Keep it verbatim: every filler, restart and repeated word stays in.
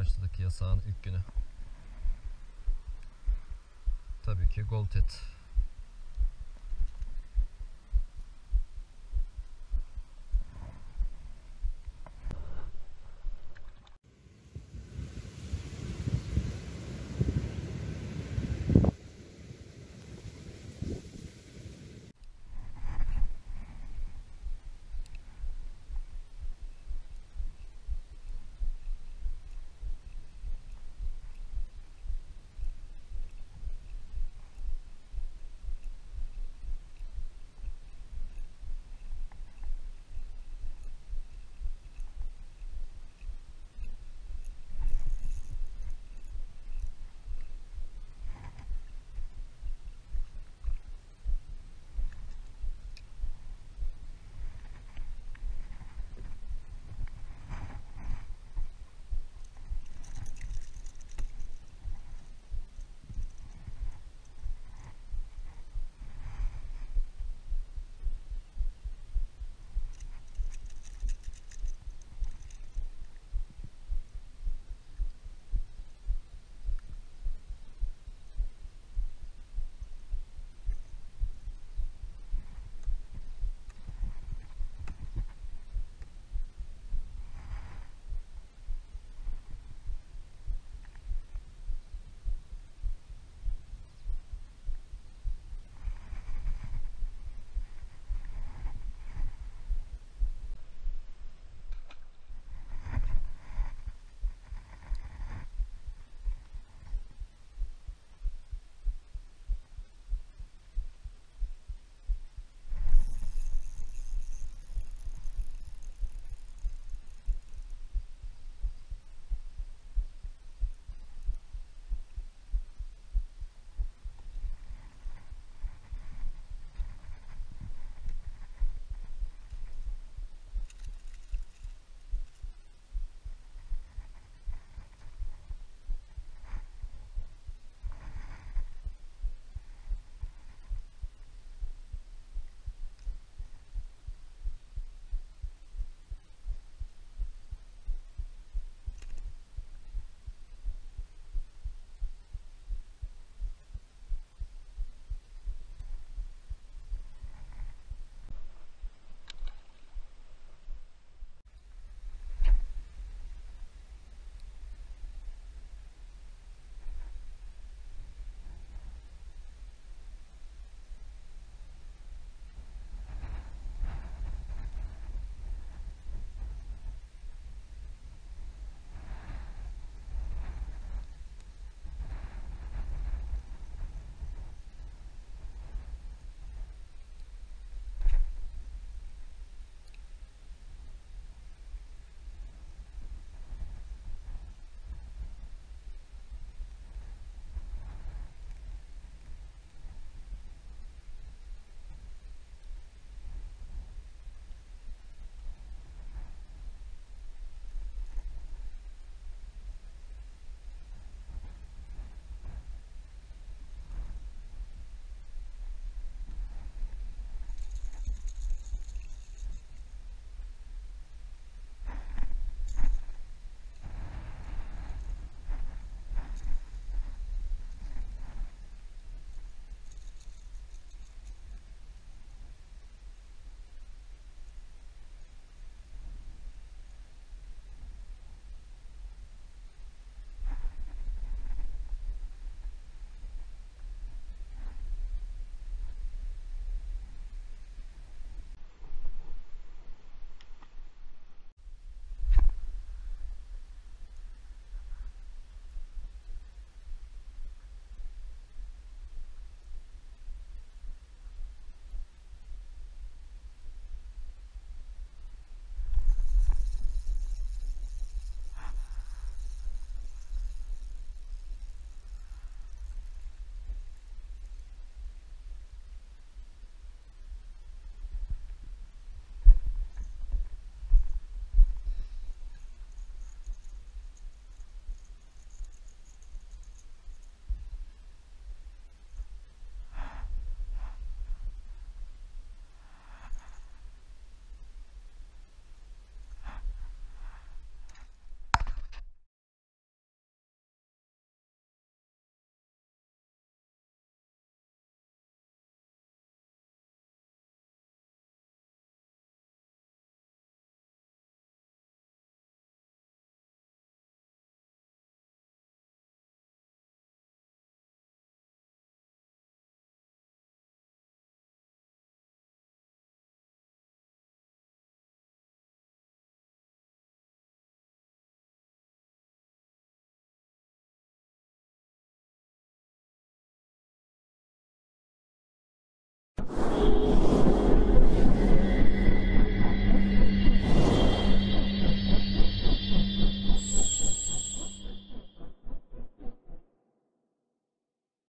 Başladık yasağın ilk günü. Tabii ki Goltet.